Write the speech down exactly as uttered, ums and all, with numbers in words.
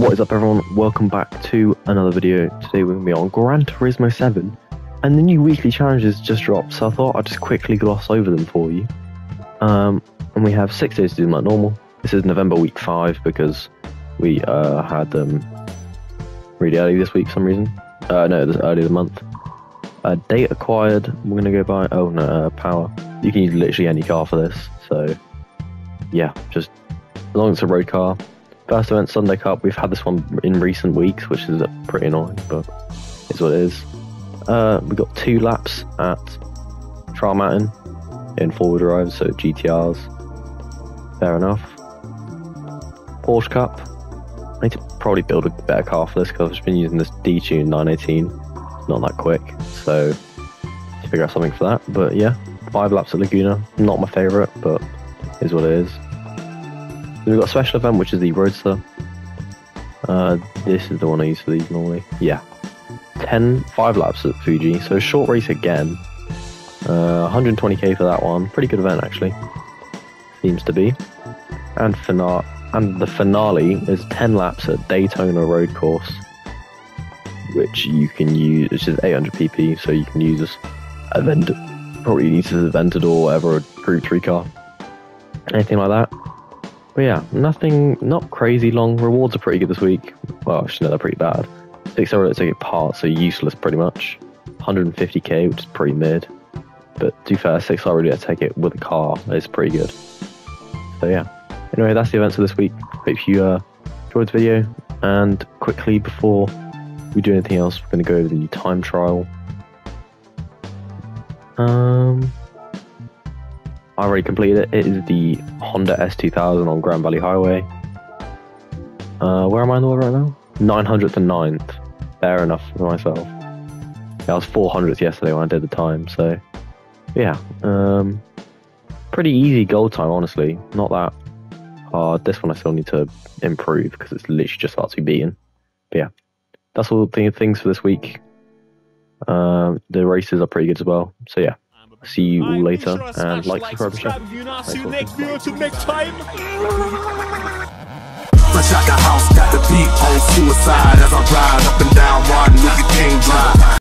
What is up, everyone? Welcome back to another video. Today we're going to be on Gran Turismo seven, and the new weekly challenges just dropped, so I thought I'd just quickly gloss over them for you. Um, and we have six days to do them like normal. This is November week five because we uh, had them um, really early this week for some reason. Uh, no, this early of the month. Uh, date acquired, we're going to go by, oh no, uh, power. You can use literally any car for this, so yeah, just as long as it's a road car. First event, Sunday Cup. We've had this one in recent weeks, which is pretty annoying, but it's what it is. Uh, we got two laps at Trial Mountain in four-wheel drive, so G T Rs. Fair enough. Porsche Cup. I need to probably build a better car for this because I've just been using this detuned nine eighteen. It's not that quick, so to figure out something for that. But yeah, five laps at Laguna. Not my favourite, but is what it is. We've got a special event, which is the Roadster. Uh, this is the one I use for these normally. Yeah. ten, five laps at Fuji, so short race again. Uh, one hundred twenty K for that one. Pretty good event, actually. Seems to be. And, fina and the finale is ten laps at Daytona Road Course, which you can use, which is eight hundred P P, so you can use this event, probably use this Aventador or whatever, a Group three car. Anything like that. But yeah, nothing, not crazy long. Rewards are pretty good this week. Well, actually, no, they're pretty bad. Six hour ticket parts are useless pretty much. one hundred fifty K, which is pretty mid. But to be fair, six hour ticket with a car is pretty good. So yeah. Anyway, that's the events for this week. Hope you uh, enjoyed the video. And quickly, before we do anything else, we're going to go over the time trial. Um... I already completed it. It is the Honda S two thousand on Grand Valley Highway. Uh, where am I in the world right now? nine hundredth and ninth. Fair enough for myself. Yeah, I was four hundredth yesterday when I did the time, so yeah. Um, pretty easy goal time, honestly. Not that hard. This one I still need to improve because it's literally just about to be beaten. But yeah, that's all the things for this week. Um, the races are pretty good as well, so yeah. See you all later, sure, and like, like subscribe, subscribe if you're not. See you next video till next time. Fresh out the house, got the beat on suicide as I ride up and down, riding with the king drive.